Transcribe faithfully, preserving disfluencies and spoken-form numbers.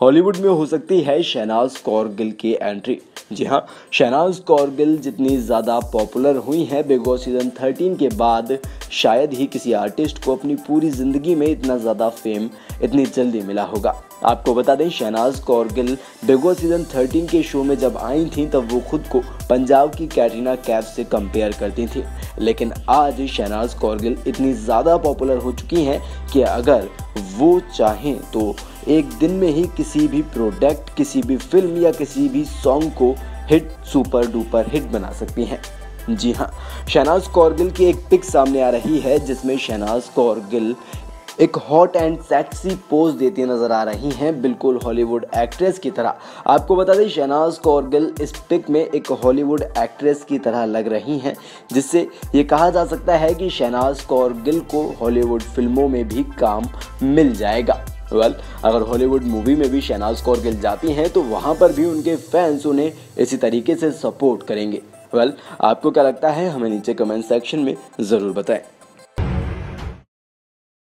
Hollywood में हो सकती है शहनाज़ कौर गिल की एंट्री। जी हाँ, शहनाज़ कौर गिल जितनी ज़्यादा पॉपुलर हुई हैं बिग बॉस सीज़न थर्टीन के बाद, शायद ही किसी आर्टिस्ट को अपनी पूरी ज़िंदगी में इतना ज़्यादा फेम इतनी जल्दी मिला होगा। आपको बता दें, Shehnaaz Kaur Gill Bigg Boss season thirteen के शो में जब आई थीं तब वो खुद को पंजाब की कैटरीना कैफ से कंपेयर करती थीं, लेकिन आज शहनाज़ कौर गिल इतनी ज़्यादा पॉपुलर हो चुकी हैं कि अगर वो चाहें तो एक दिन में ही किसी भी प्रोडक्ट, किसी भी फिल्म या किसी भी सॉन्ग को हिट, सुपर डुपर हिट बना सकती हैं। जी हाँ, शहनाज़ कौर गिल की एक पिक सामने आ रही है जिसमें शहनाज़ कौर गिल एक हॉट एंड सेक्सी पोज देती नज़र आ रही हैं, बिल्कुल हॉलीवुड एक्ट्रेस की तरह। आपको बता दें, शहनाज़ कौर गिल इस पिक में एक हॉलीवुड एक्ट्रेस की तरह लग रही हैं, जिससे ये कहा जा सकता है कि शहनाज़ कौर गिल को हॉलीवुड फिल्मों में भी काम मिल जाएगा। वेल well, अगर हॉलीवुड मूवी में भी शहनाज़ कौर गिल जाती हैं तो वहाँ पर भी उनके फैंस उन्हें इसी तरीके से सपोर्ट करेंगे। वेल well, आपको क्या लगता है, हमें नीचे कमेंट सेक्शन में ज़रूर बताएं।